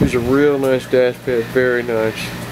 He's a real nice dash pad, very nice.